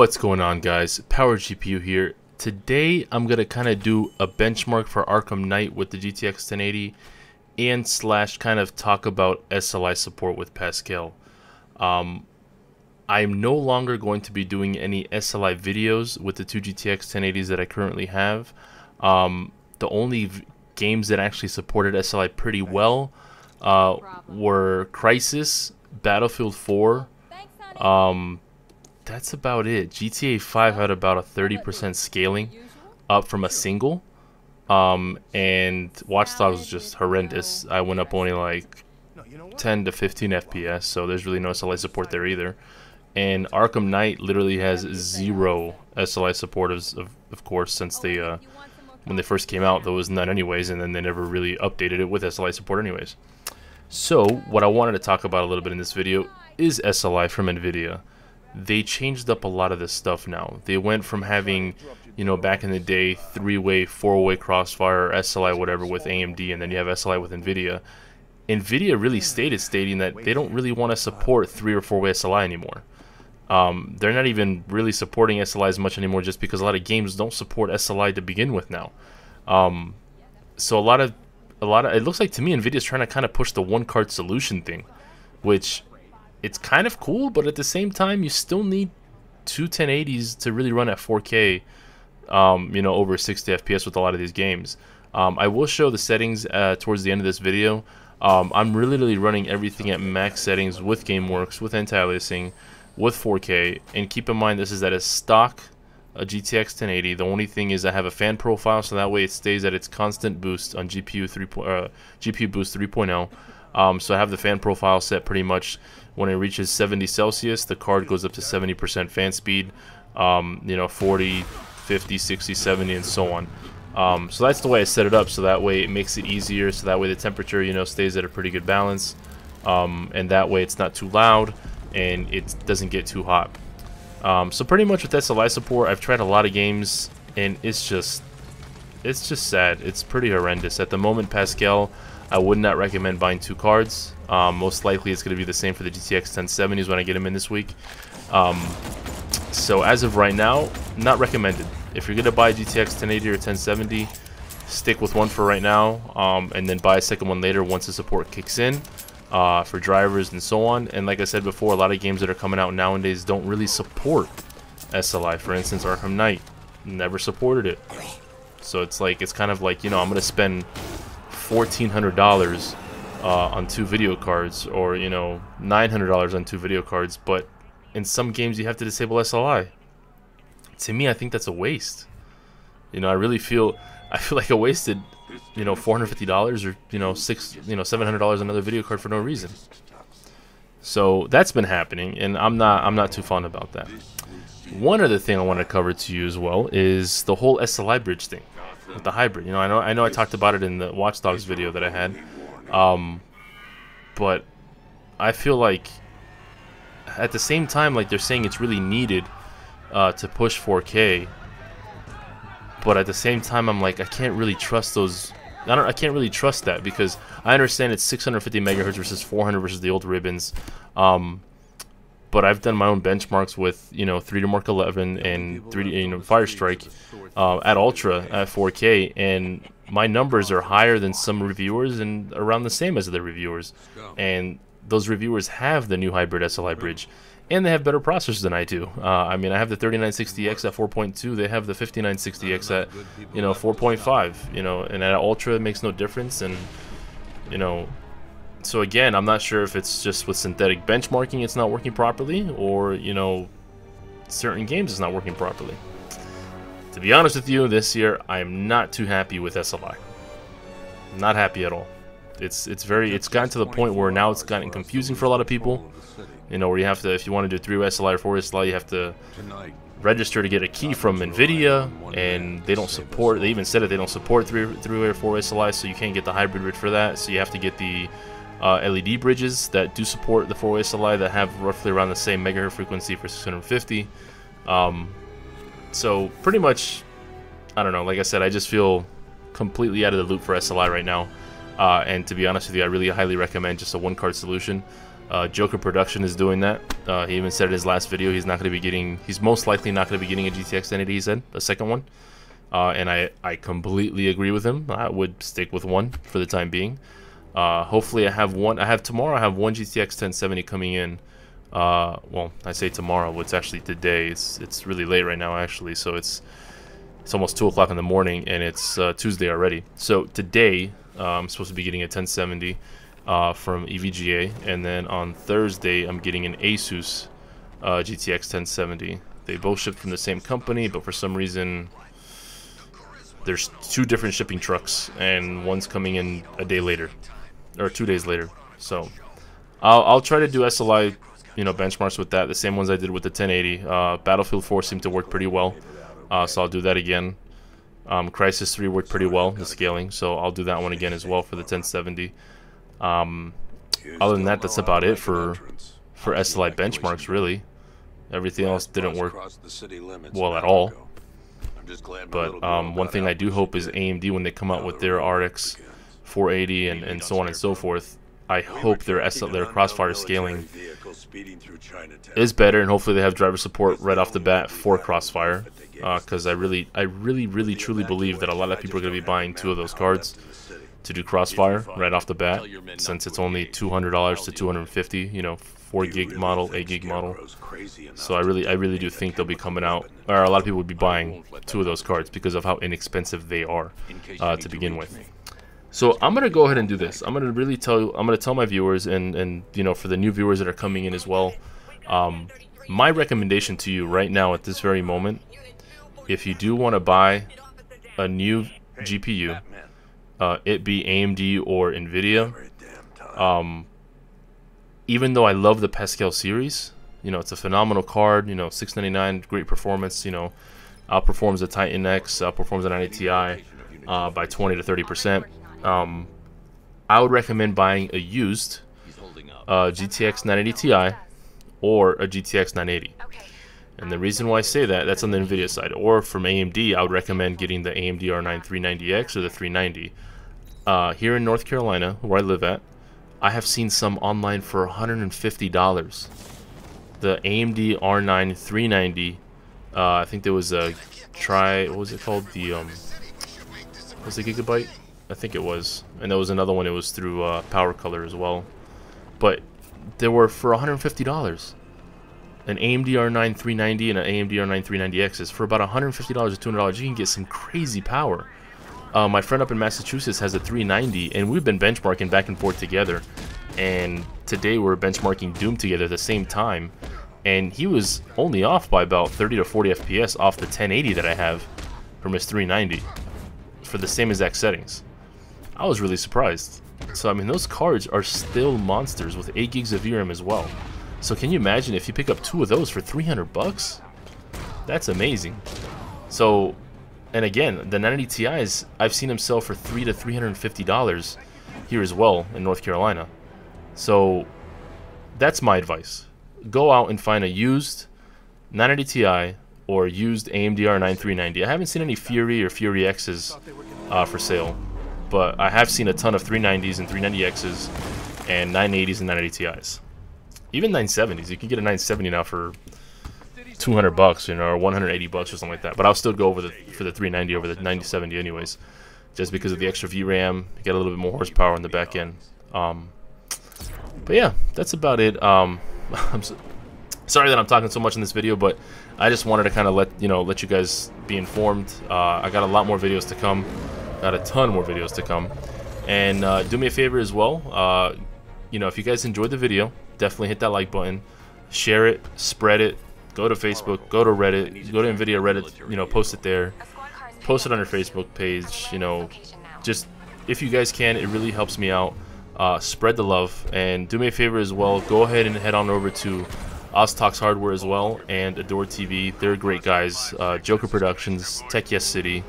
What's going on, guys? PowerGPU here. Today I'm gonna kind of do a benchmark for Arkham Knight with the GTX 1080 and slash kind of talk about SLI support with Pascal. I'm no longer going to be doing any SLI videos with the two GTX 1080s that I currently have. The only games that actually supported SLI pretty well were Crysis, Battlefield 4, that's about it. GTA 5 had about a 30% scaling up from a single, and Watch Dogs was just horrendous. I went up only like 10 to 15 FPS, so there's really no SLI support there either. And Arkham Knight literally has zero SLI support, of course, since they when they first came out there was none anyways, and then they never really updated it with SLI support anyways. So what I wanted to talk about a little bit in this video is SLI from NVIDIA. They changed up a lot of this stuff now. They went from having, you know, back in the day, three-way, four-way crossfire, SLI, whatever, with AMD, and then you have SLI with NVIDIA. NVIDIA really stating that they don't really want to support three- or four-way SLI anymore. They're not even really supporting SLI as much anymore, just because a lot of games don't support SLI to begin with now. So a lot of it looks like to me NVIDIA's trying to kind of push the one-card solution thing, which it's kind of cool, but at the same time, you still need two 1080s to really run at 4K, you know, over 60 FPS with a lot of these games. I will show the settings towards the end of this video. I'm really running everything at max settings with GameWorks, with anti-aliasing, with 4K. And keep in mind, this is at a stock GTX 1080. The only thing is I have a fan profile, so that way it stays at its constant boost on GPU Boost 3.0. So I have the fan profile set pretty much. When it reaches 70 Celsius, the card goes up to 70% fan speed, you know, 40, 50, 60, 70, and so on. So that's the way I set it up, so that way it makes it easier, so that way the temperature, you know, stays at a pretty good balance, and that way it's not too loud, and it doesn't get too hot. So pretty much with SLI support, I've tried a lot of games, and it's just sad. It's pretty horrendous. At the moment, Pascal, I would not recommend buying two cards. Most likely it's going to be the same for the GTX 1070s when I get them in this week. So as of right now, not recommended. If you're going to buy a GTX 1080 or 1070, stick with one for right now, and then buy a second one later once the support kicks in for drivers and so on. And like I said before, a lot of games that are coming out nowadays don't really support SLI. For instance, Arkham Knight never supported it. So it's like, it's kind of like, you know, I'm going to spend $1,400 on two video cards, or, you know, $900 on two video cards, but in some games you have to disable SLI. To me, I think that's a waste. You know, I feel like I wasted, you know, $450 or, you know, $700 on another video card for no reason. So that's been happening, and I'm not too fond about that. One other thing I want to cover to you as well is the whole SLI bridge thing with the hybrid. You know, I know I talked about it in the Watch Dogs video that I had, but I feel like at the same time, like, they're saying it's really needed to push 4K, but at the same time, I'm like, I can't really trust those. I can't really trust that, because I understand it's 650 megahertz versus 400 versus the old ribbons, but I've done my own benchmarks with, you know, 3D Mark 11 and 3D, you know, Firestrike at Ultra at 4K, and my numbers are higher than some reviewers and around the same as the reviewers. And those reviewers have the new hybrid SLI bridge, and they have better processors than I do. I mean, I have the 3960X at 4.2, they have the 5960X at, you know, 4.5, you know, and at Ultra it makes no difference. And, you know, so again, I'm not sure if it's just with synthetic benchmarking it's not working properly, or, you know, certain games it's not working properly. To be honest with you, this year I am not too happy with SLI. Not happy at all. It's gotten to the point where now it's gotten confusing for a lot of people. You know, where you have to, if you want to do 3-way SLI or 4-way SLI, you have to register to get a key from NVIDIA, and they don't support. They even said that they don't support 3-way or 4-way SLI, so you can't get the hybrid bridge for that. So you have to get the LED bridges that do support the 4-way SLI that have roughly around the same megahertz frequency for 650. So pretty much, I don't know, like I said, I just feel completely out of the loop for SLI right now, and to be honest with you, I really highly recommend just a one-card solution. Joker Production is doing that. He even said in his last video he's not going to be getting, he's most likely not going to be getting a GTX 1080, he said, the second one. And I completely agree with him. I would stick with one for the time being. Hopefully I have one, tomorrow I have one GTX 1070 coming in. Well, I say tomorrow, it's actually today. It's really late right now actually, so it's almost 2 o'clock in the morning and it's Tuesday already. So today I'm supposed to be getting a 1070 from EVGA, and then on Thursday I'm getting an Asus GTX 1070. They both ship from the same company, but for some reason there's two different shipping trucks and one's coming in a day later or 2 days later. So I'll try to do SLI, you know, benchmarks with that, the same ones I did with the 1080. Battlefield 4 seemed to work pretty well, so I'll do that again. Crysis 3 worked pretty well, the scaling, so I'll do that one again as well for the 1070. Other than that, that's about it for SLI benchmarks, really. Everything else didn't work well at all. But one thing I do hope is AMD, when they come out with their RX 480 and so on and so forth, I hope their crossfire scaling is better, and hopefully they have driver support right off the bat for crossfire, because I really truly believe that a lot of people are going to be buying two of those cards to do crossfire right off the bat, since it's only $200 to $250, you know, 4 gig model, 8 gig model. So I really do think they'll be coming out, or a lot of people would be buying two of those cards because of how inexpensive they are to begin with. So I'm gonna go ahead and do this. I'm gonna tell my viewers, and you know, for the new viewers that are coming in as well, my recommendation to you right now at this very moment, if you do want to buy a new GPU, it be AMD or NVIDIA. Even though I love the Pascal series, you know, it's a phenomenal card. You know, 699, great performance. You know, outperforms the Titan X, outperforms the 980 Ti by 20 to 30%. I would recommend buying a used GTX 980 Ti or a GTX 980. And the reason why I say that, that's on the NVIDIA side. Or from AMD, I would recommend getting the AMD R9 390X or the 390. Here in North Carolina, where I live at, I have seen some online for $150. The AMD R9 390, I think there was a what was it called? The, was it Gigabyte? I think it was, and there was another one. It was through Power Color as well, but they were for $150. An AMD R9 390 and an AMD R9 390Xs for about $150 to $200. You can get some crazy power. My friend up in Massachusetts has a 390, and we've been benchmarking back and forth together. And today we're benchmarking Doom together at the same time, and he was only off by about 30 to 40 FPS off the 1080 that I have from his 390 for the same exact settings. I was really surprised. So I mean, those cards are still monsters with 8 gigs of VRAM as well. So can you imagine if you pick up two of those for 300 bucks? That's amazing. So, and again, the 980 Ti's, I've seen them sell for $300 to $350 here as well in North Carolina. So that's my advice. Go out and find a used 980 Ti or used AMD R9 390. I haven't seen any Fury or Fury X's for sale, but I have seen a ton of 390s and 390Xs and 980s and 980 Ti's. Even 970s. You can get a 970 now for 200 bucks, you know, or 180 bucks or something like that. But I'll still go over for the 390 over the 970 anyways, just because of the extra VRAM. You get a little bit more horsepower in the back end. But yeah, that's about it. I'm sorry that I'm talking so much in this video, but I just wanted to kind of let you guys be informed. I got a lot more videos to come. Got a ton more videos to come, and do me a favor as well. You know, if you guys enjoyed the video, definitely hit that like button, share it, spread it. Go to Facebook, go to Reddit, go to NVIDIA Reddit. You know, post it there, post it on your Facebook page. You know, just if you guys can, it really helps me out. Spread the love, and do me a favor as well. Go ahead and head on over to OzTalks Hardware as well, and Adore TV. They're great guys. Joker Productions, Tech Yes City.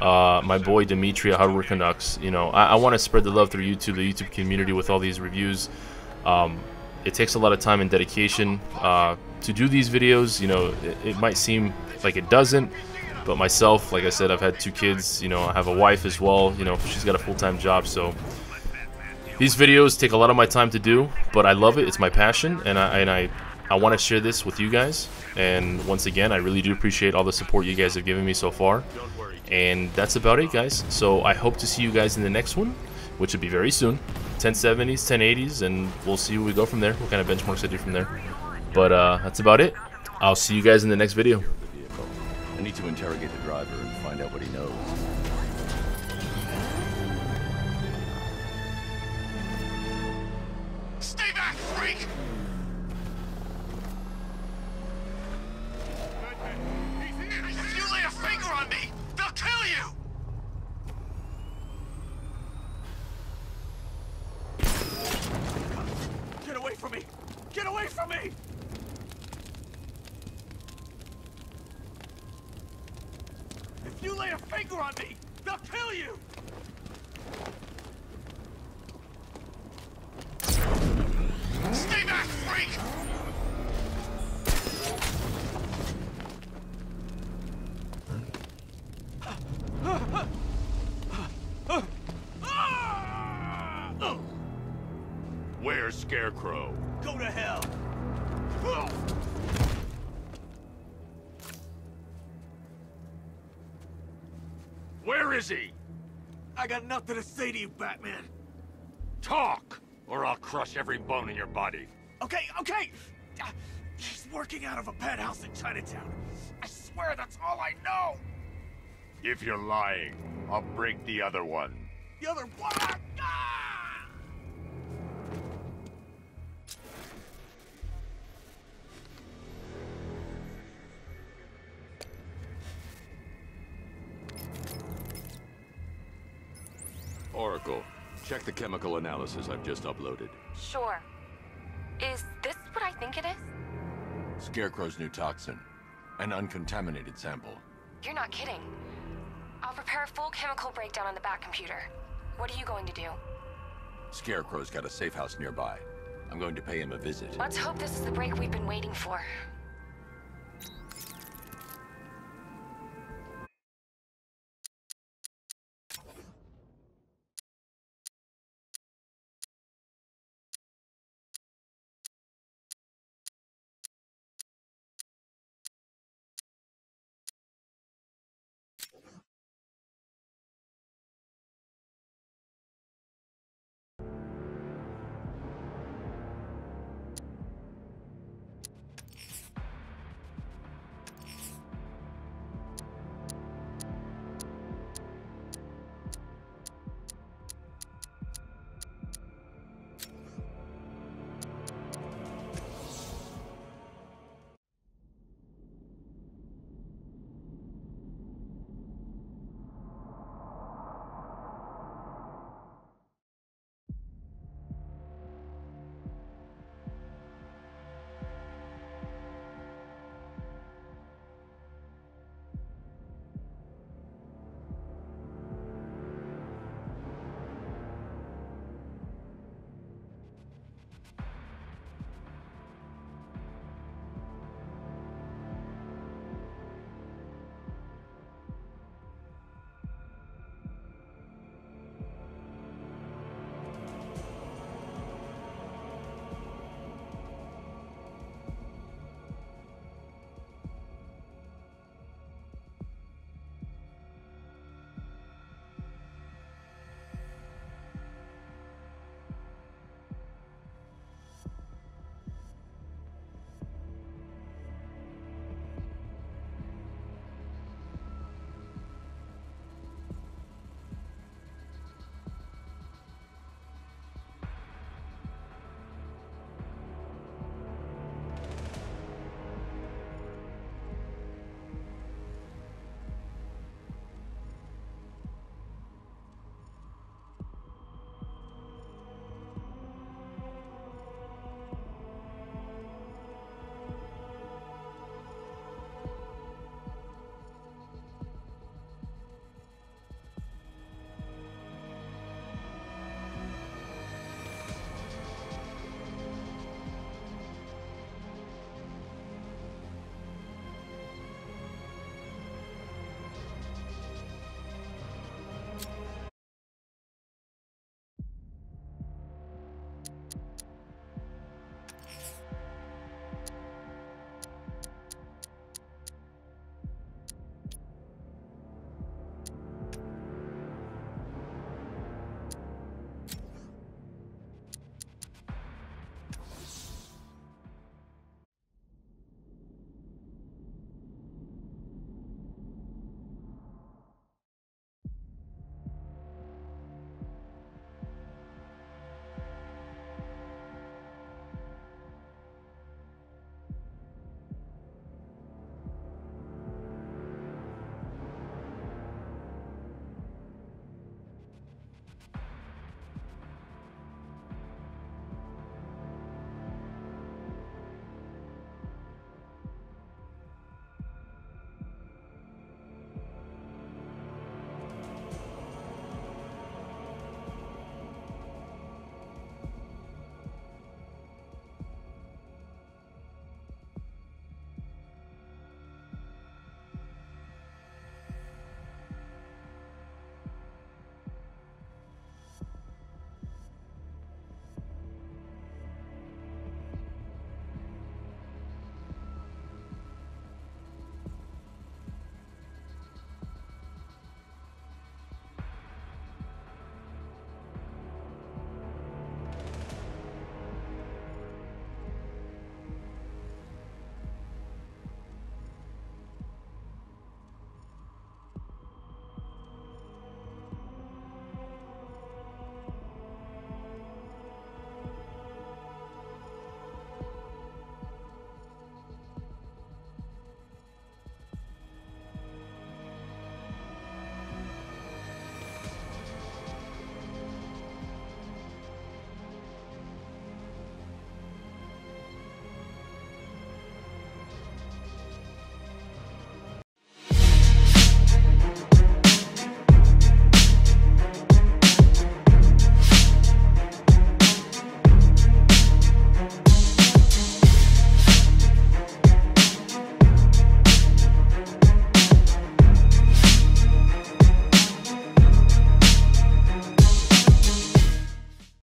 My boy Dimitri at Hardware Canucks. You know, I want to spread the love through YouTube, the YouTube community, with all these reviews. It takes a lot of time and dedication to do these videos. You know, it might seem like it doesn't, but myself, like I said, I've had 2 kids. You know, I have a wife as well. You know, she's got a full-time job, so These videos take a lot of my time to do, but I love it. It's my passion, and I want to share this with you guys. And once again, I really do appreciate all the support you guys have given me so far. And that's about it, guys. So I hope to see you guys in the next one, which will be very soon. 1070s, 1080s, and we'll see where we go from there, what kind of benchmarks I do from there. But that's about it. I'll see you guys in the next video. I need to interrogate the driver and find out what he knows. Stay back, freak! If you lay a finger on me, they'll kill you! Get away from me! Get away from me! If you lay a finger on me, they'll kill you! Stay back, freak! Where's Scarecrow? Go to hell! Where is he? I got nothing to say to you, Batman. Talk! Or I'll crush every bone in your body. Okay, okay! He's working out of a penthouse in Chinatown. I swear that's all I know! If you're lying, I'll break the other one. The other one? Ah! Oracle. Check the chemical analysis I've just uploaded. Sure. Is this what I think it is? Scarecrow's new toxin. An uncontaminated sample. You're not kidding. I'll prepare a full chemical breakdown on the back computer. What are you going to do? Scarecrow's got a safe house nearby. I'm going to pay him a visit. Let's hope this is the break we've been waiting for.